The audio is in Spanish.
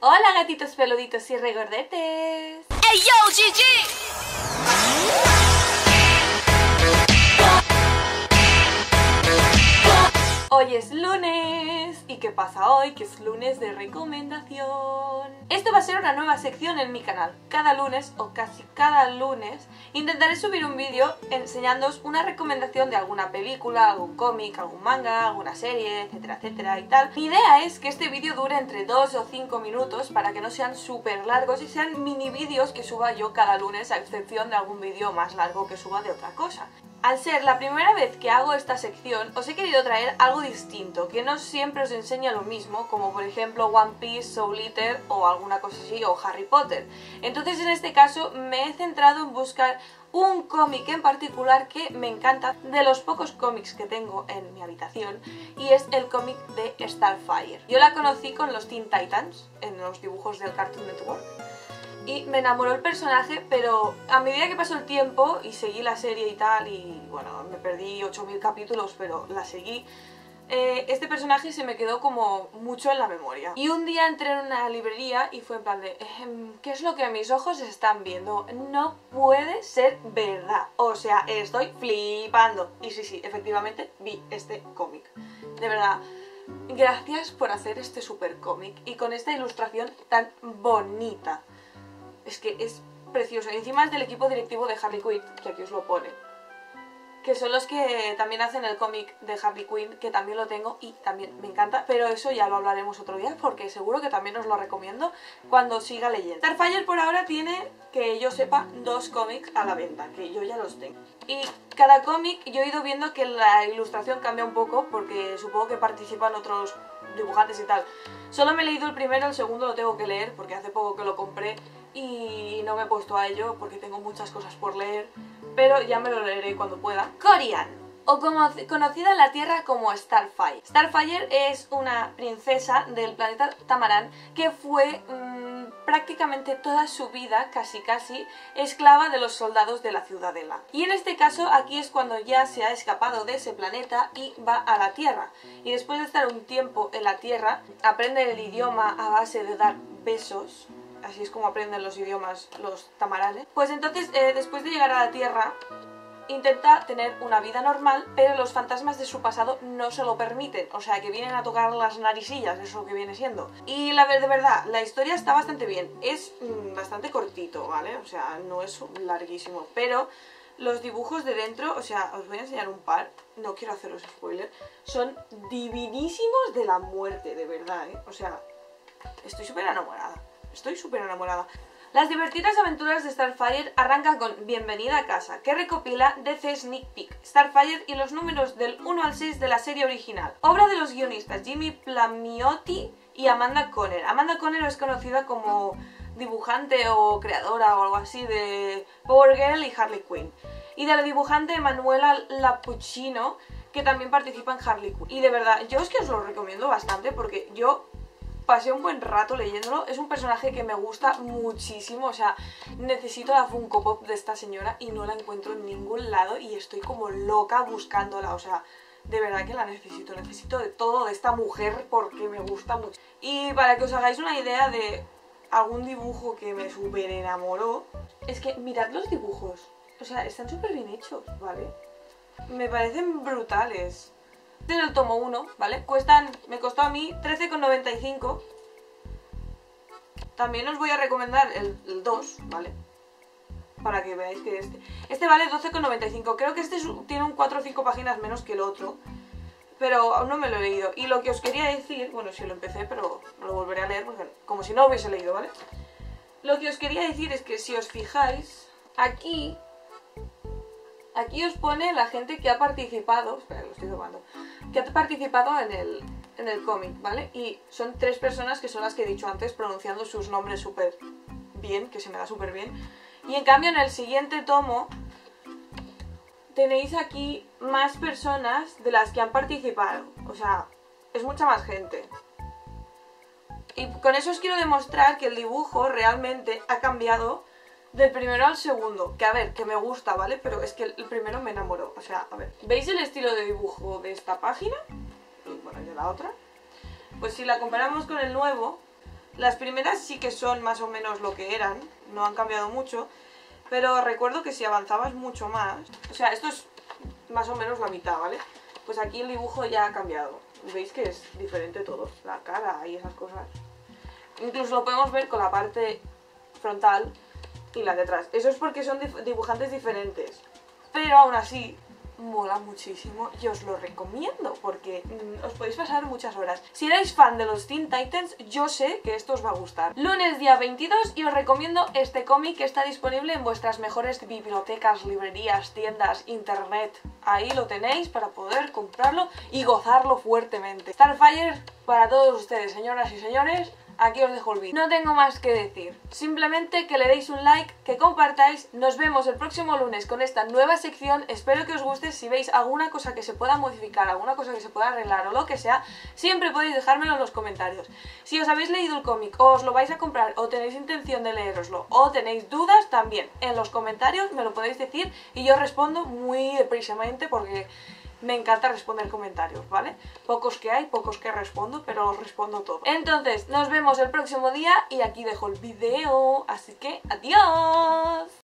Hola gatitos peluditos y regordetes. ¡Hey yo, GiGee! Hoy es lunes. ¿Y qué pasa hoy? Que es lunes de recomendación. Esto va a ser una nueva sección en mi canal. Cada lunes, o casi cada lunes, intentaré subir un vídeo enseñándoos una recomendación de alguna película, algún cómic, algún manga, alguna serie, etcétera, etcétera y tal. Mi idea es que este vídeo dure entre 2 o 5 minutos para que no sean súper largos y sean mini vídeos que suba yo cada lunes, a excepción de algún vídeo más largo que suba de otra cosa. Al ser la primera vez que hago esta sección, os he querido traer algo distinto, que no siempre os enseña lo mismo, como por ejemplo One Piece, Soul Eater o alguna cosa así, o Harry Potter. Entonces en este caso me he centrado en buscar un cómic en particular que me encanta, de los pocos cómics que tengo en mi habitación, y es el cómic de Starfire. Yo la conocí con los Teen Titans, en los dibujos del Cartoon Network. Y me enamoró el personaje, pero a medida que pasó el tiempo y seguí la serie y tal, y bueno, me perdí 8000 capítulos, pero la seguí, este personaje se me quedó como mucho en la memoria. Y un día entré en una librería y fue en plan de, ¿qué es lo que mis ojos están viendo? No puede ser verdad, o sea, estoy flipando. Y sí, efectivamente vi este cómic, de verdad. Gracias por hacer este super cómic y con esta ilustración tan bonita. Es que es precioso. Y encima es del equipo directivo de Harley Quinn, que aquí os lo pone. Que son los que también hacen el cómic de Harley Quinn, que también lo tengo y también me encanta. Pero eso ya lo hablaremos otro día, porque seguro que también os lo recomiendo cuando siga leyendo. Starfire por ahora tiene, que yo sepa, 2 cómics a la venta, que yo ya los tengo. Y cada cómic yo he ido viendo que la ilustración cambia un poco, porque supongo que participan otros dibujantes y tal. Solo me he leído el primero, el segundo lo tengo que leer, porque hace poco que lo compré y no me he puesto a ello porque tengo muchas cosas por leer, pero ya me lo leeré cuando pueda. Corian, o como conocida en la Tierra como Starfire. Starfire es una princesa del planeta Tamarán que fue prácticamente toda su vida, casi esclava de los soldados de la Ciudadela. Y en este caso aquí es cuando ya se ha escapado de ese planeta y va a la Tierra. Y después de estar un tiempo en la Tierra, aprende el idioma a base de dar besos. Así es como aprenden los idiomas los tamaranes. Pues entonces, después de llegar a la Tierra, intenta tener una vida normal, pero los fantasmas de su pasado no se lo permiten. O sea, que vienen a tocar las narisillas, eso que viene siendo. Y de verdad, la historia está bastante bien. Es bastante cortito, ¿vale? O sea, no es larguísimo, pero los dibujos de dentro, o sea, os voy a enseñar un par, no quiero haceros spoiler, son divinísimos de la muerte, de verdad, ¿eh? O sea, estoy súper enamorada. Estoy súper enamorada. Las divertidas aventuras de Starfire arrancan con Bienvenida a casa, que recopila DC Sneak Peek, Starfire y los números del 1 al 6 de la serie original. Obra de los guionistas Jimmy Plamiotti y Amanda Conner. Amanda Conner es conocida como dibujante o creadora o algo así de Power Girl y Harley Quinn. Y de la dibujante Manuela Lapuccino, que también participa en Harley Quinn. Y de verdad, yo es que os lo recomiendo bastante porque yo pasé un buen rato leyéndolo, es un personaje que me gusta muchísimo, o sea, necesito la Funko Pop de esta señora y no la encuentro en ningún lado y estoy como loca buscándola, o sea, de verdad que la necesito, necesito de todo de esta mujer porque me gusta mucho. Y para que os hagáis una idea de algún dibujo que me súper enamoró, es que mirad los dibujos, o sea, están súper bien hechos, ¿vale? Me parecen brutales. En el tomo 1, ¿vale? Me costó a mí 13,95. También os voy a recomendar el 2, ¿vale? Para que veáis que este vale 12,95. Creo que este tiene un 4 o 5 páginas menos que el otro, pero aún no me lo he leído. Y lo que os quería decir, bueno, sí lo empecé, pero lo volveré a leer porque, como si no lo hubiese leído, ¿vale? Lo que os quería decir es que si os fijáis, aquí os pone la gente que ha participado. Espera, lo estoy tomando. Que ha participado en el cómic, ¿vale? Y son 3 personas que son las que he dicho antes, pronunciando sus nombres súper bien, que se me da súper bien. Y en cambio en el siguiente tomo tenéis aquí más personas de las que han participado. O sea, es mucha más gente. Y con eso os quiero demostrar que el dibujo realmente ha cambiado del primero al segundo, que a ver, que me gusta, ¿vale? Pero es que el primero me enamoró, o sea, a ver, ¿veis el estilo de dibujo de esta página? Y bueno, yo la otra. Pues si la comparamos con el nuevo, Las primeras sí que son más o menos lo que eran, no han cambiado mucho, pero recuerdo que si avanzabas mucho más, o sea, esto es más o menos la mitad, ¿vale? Pues aquí el dibujo ya ha cambiado, veis que es diferente todo, la cara y esas cosas. Incluso lo podemos ver con la parte frontal y la de atrás. Eso es porque son dibujantes diferentes, pero aún así mola muchísimo y os lo recomiendo porque os podéis pasar muchas horas. Si erais fan de los Teen Titans, yo sé que esto os va a gustar. Lunes día 22 y os recomiendo este cómic que está disponible en vuestras mejores bibliotecas, librerías, tiendas, internet. Ahí lo tenéis para poder comprarlo y gozarlo fuertemente. Starfire para todos ustedes, señoras y señores. Aquí os dejo el vídeo. No tengo más que decir, simplemente que le deis un like, que compartáis. Nos vemos el próximo lunes con esta nueva sección. Espero que os guste. Si veis alguna cosa que se pueda modificar, alguna cosa que se pueda arreglar o lo que sea, siempre podéis dejármelo en los comentarios. Si os habéis leído el cómic, o os lo vais a comprar, o tenéis intención de leeroslo, o tenéis dudas, también en los comentarios me lo podéis decir y yo respondo muy deprisamente porque me encanta responder comentarios, ¿vale? Pocos que hay, pocos que respondo, pero os respondo todo. Entonces, nos vemos el próximo día y aquí dejo el video, así que ¡adiós!